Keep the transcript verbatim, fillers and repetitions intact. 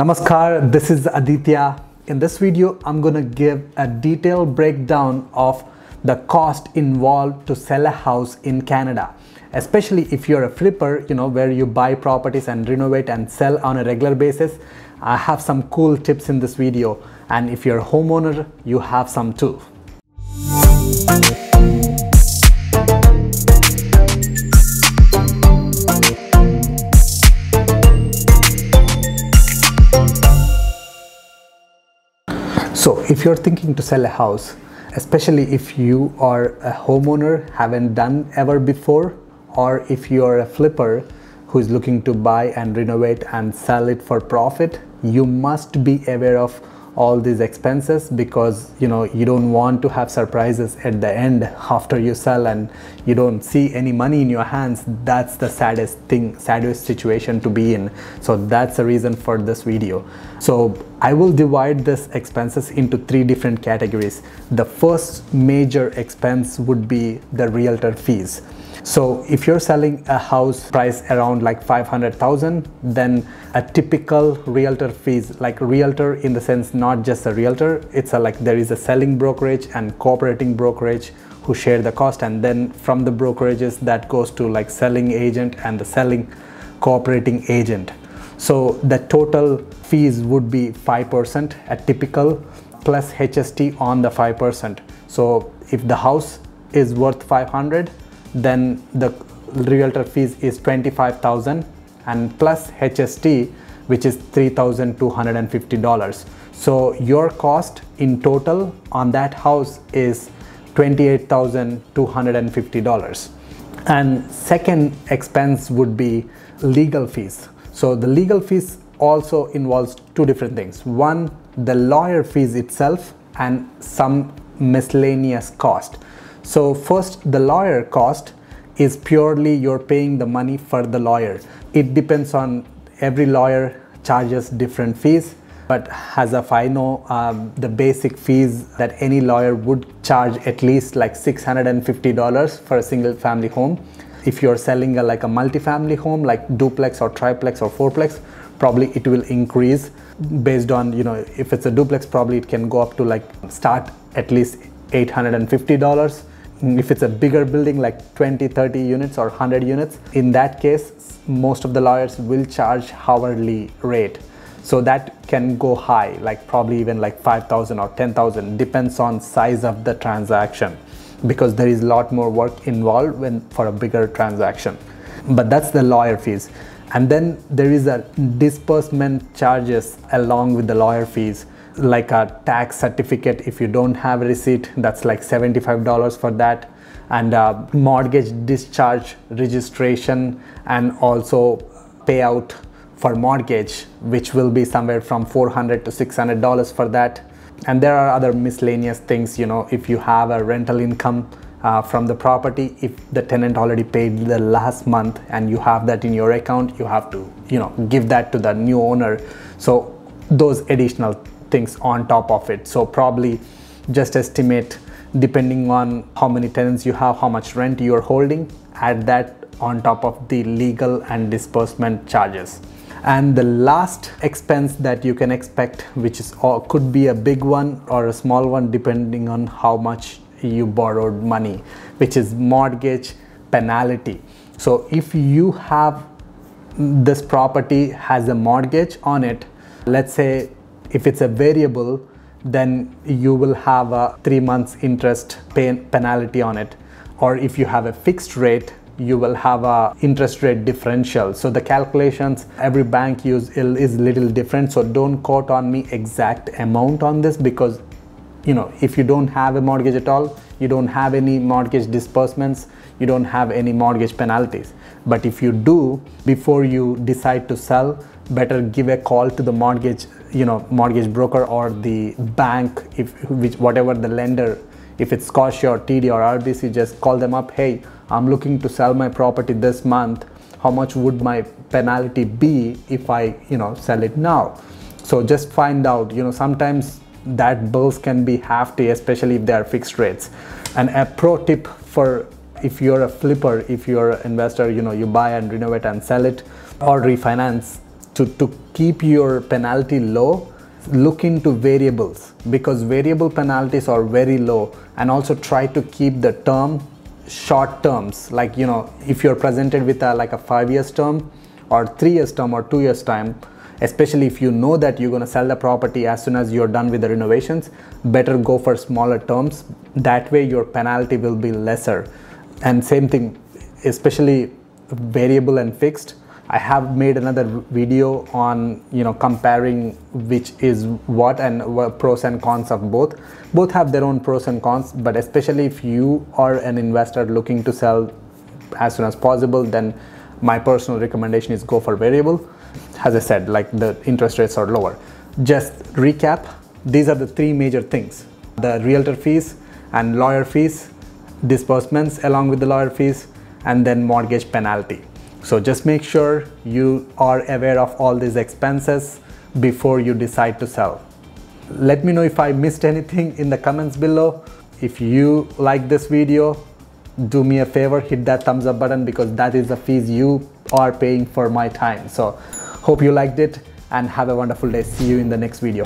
Namaskar, this is Aditya. In this video, I'm gonna give a detailed breakdown of the cost involved to sell a house in Canada. Especially if you're a flipper, you know, where you buy properties and renovate and sell on a regular basis. I have some cool tips in this video. And if you're a homeowner, you have some too. So if you're thinking to sell a house, especially if you are a homeowner, haven't done ever before, or if you are a flipper who is looking to buy and renovate and sell it for profit, you must be aware of all these expenses, because you know you don't want to have surprises at the end after you sell and you don't see any money in your hands. That's the saddest thing, saddest situation to be in. So that's the reason for this video. So I will divide these expenses into three different categories. The first major expense would be the realtor fees. So if you're selling a house price around like five hundred thousand, then a typical realtor fees, like realtor in the sense not just a realtor, it's a, like there is a selling brokerage and cooperating brokerage who share the cost, and then from the brokerages that goes to like selling agent and the selling cooperating agent. So the total fees would be five percent a typical plus H S T on the five percent. So if the house is worth five hundred, then the realtor fees is twenty-five thousand and plus H S T, which is three thousand two hundred fifty dollars. So your cost in total on that house is twenty-eight thousand two hundred fifty dollars. And second expense would be legal fees. So the legal fees also involves two different things. One, the lawyer fees itself and some miscellaneous cost. So first, the lawyer cost is purely you're paying the money for the lawyer. It depends on every lawyer charges different fees, but as of I know, um, the basic fees that any lawyer would charge at least like six hundred fifty dollars for a single family home. If you're selling a, like a multi-family home like duplex or triplex or fourplex, probably it will increase based on, you know, if it's a duplex, probably it can go up to like start at least eight hundred fifty dollars. If it's a bigger building like twenty, thirty units or one hundred units, in that case, most of the lawyers will charge hourly rate. So that can go high, like probably even like five thousand or ten thousand, depends on size of the transaction, because there is a lot more work involved when for a bigger transaction. But that's the lawyer fees. And then there is a disbursement charges along with the lawyer fees, like a tax certificate. If you don't have a receipt, that's like seventy-five dollars for that, and uh, mortgage discharge registration, and also payout for mortgage, which will be somewhere from four hundred to six hundred dollars for that. And there are other miscellaneous things, you know, if you have a rental income uh, from the property, if the tenant already paid the last month and you have that in your account, you have to, you know, give that to the new owner. So those additional things on top of it. So probably just estimate, depending on how many tenants you have, how much rent you're holding, add that on top of the legal and disbursement charges. And the last expense that you can expect, which is or could be a big one or a small one depending on how much you borrowed money, which is mortgage penalty. So if you have this property has a mortgage on it, let's say if it's a variable, then you will have a three months interest pay penalty on it, or if you have a fixed rate, you will have a interest rate differential. So the calculations every bank use is little different, so don't quote on me exact amount on this, because you know if you don't have a mortgage at all, you don't have any mortgage disbursements, you don't have any mortgage penalties. But if you do, before you decide to sell, better give a call to the mortgage, you know, mortgage broker or the bank, if which whatever the lender, if it's Scotia or T D or R B C, just call them up. Hey, I'm looking to sell my property this month. How much would my penalty be if I, you know, sell it now? So just find out, you know, sometimes that bills can be hefty, especially if they are fixed rates. And a pro tip for if you're a flipper, if you're an investor, you know, you buy and renovate and sell it or refinance, to, to keep your penalty low, look into variables, because variable penalties are very low, and also try to keep the term short terms. Like, you know, if you're presented with a, like a five years term or three years term or two years time, especially if you know that you're going to sell the property as soon as you're done with the renovations, better go for smaller terms. That way your penalty will be lesser. And same thing, especially variable and fixed. I have made another video on, you know, comparing which is what and pros and cons of both. Both have their own pros and cons, but especially if you are an investor looking to sell as soon as possible, then my personal recommendation is go for variable. As I said, like, the interest rates are lower. Just recap, these are the three major things: the realtor fees and lawyer fees, disbursements along with the lawyer fees, and then mortgage penalty. So just make sure you are aware of all these expenses before you decide to sell. Let me know if I missed anything in the comments below. If you like this video, do me a favor, hit that thumbs up button, because that is the fees you are paying for my time. So hope you liked it, and have a wonderful day. See you in the next video.